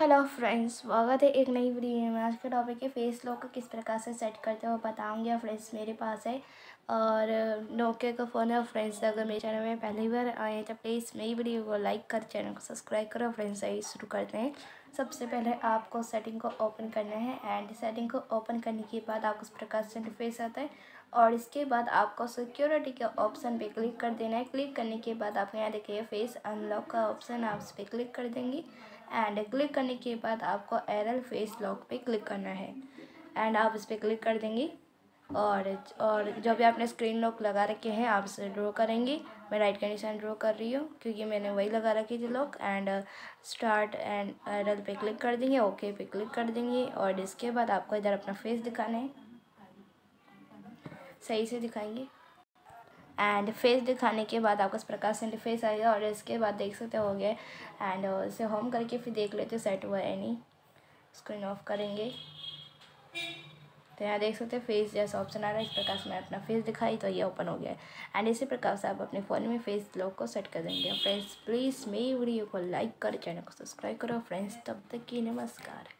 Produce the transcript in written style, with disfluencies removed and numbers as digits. Hello friends, स्वागत है एक नई वीडियो में। आज का टॉपिक है फेस लॉक को किस प्रकार से सेट करते हैं वो बताऊंगी। और फ्रेंड्स मेरे पास है और नोकिया का फ़ोन है। और फ्रेंड्स अगर मेरे चैनल में पहली बार आए हैं तो प्लीज़ मेरी वीडियो को लाइक कर, चैनल को सब्सक्राइब करो। फ्रेंड्स आइए शुरू करते हैं। सबसे पहले आपको सेटिंग को ओपन करना है एंड सेटिंग को ओपन करने के बाद आपको इस प्रकार से इंटरफेस आता है। और इसके बाद आपको सिक्योरिटी के ऑप्शन पे क्लिक कर देना है। क्लिक करने के बाद आपको यहाँ देखिए फेस अनलॉक का ऑप्शन, आप इस पर क्लिक कर देंगी। एंड क्लिक करने के बाद आपको एरर फेस लॉक पे क्लिक करना है एंड आप इस पर क्लिक कर देंगी। और जो भी आपने स्क्रीन लॉक लगा रखे हैं आप इसे ड्रॉ करेंगी। मैं राइट का निशान ड्रॉ कर रही हूँ क्योंकि मैंने वही लगा रखी थी lock. And start and error पे क्लिक कर देंगे, ओके पे क्लिक कर देंगी। और इसके बाद आपको इधर अपना फेस दिखाना है, सही से दिखाएंगे। एंड फेस दिखाने के बाद आपको इस प्रकार से इंटरफेस आएगा। और इसके बाद देख सकते हो गया। एंड इसे होम करके फिर देख लेते सेट हुआ है नहीं, स्क्रीन ऑफ करेंगे तो यहाँ देख सकते हैं फेस जैसा ऑप्शन आ रहा है। इस प्रकार से मैं अपना फेस दिखाई तो ये ओपन हो गया है। एंड इसी प्रकार से आप अपने फ़ोन में फेस लॉक को सेट कर देंगे। फ्रेंड्स प्लीज़ मेरी वीडियो को लाइक कर, चैनल को सब्सक्राइब करो। फ्रेंड्स तब तक की नमस्कार।